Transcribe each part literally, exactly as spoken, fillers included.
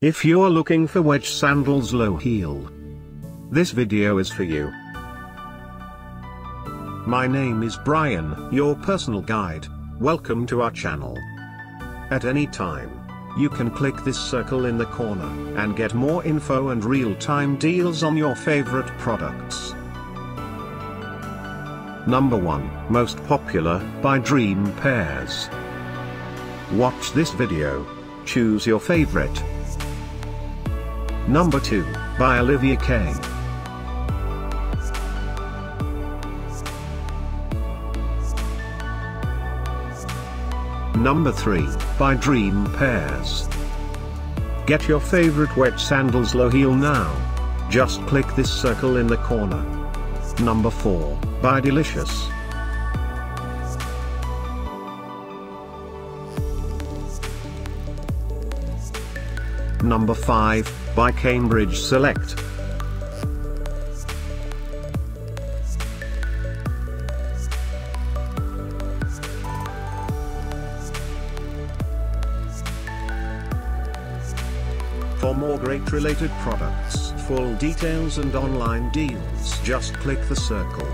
If you're looking for wedge sandals low heel, this video is for you. My name is Brian, your personal guide. Welcome to our channel. At any time, you can click this circle in the corner and get more info and real-time deals on your favorite products. Number one, Most Popular, by Dream Pairs. Watch this video, choose your favorite. Number two, by Olivia K. Number three, by Dream Pairs. Get your favorite wedge sandals low heel now. Just click this circle in the corner. Number four, by Delicious. Number five, by Cambridge Select. For more great related products, full details and online deals, just click the circle.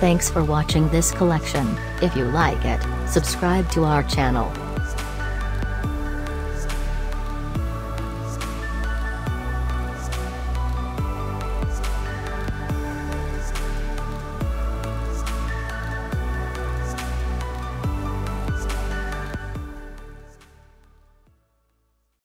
Thanks for watching this collection. If you like it, subscribe to our channel.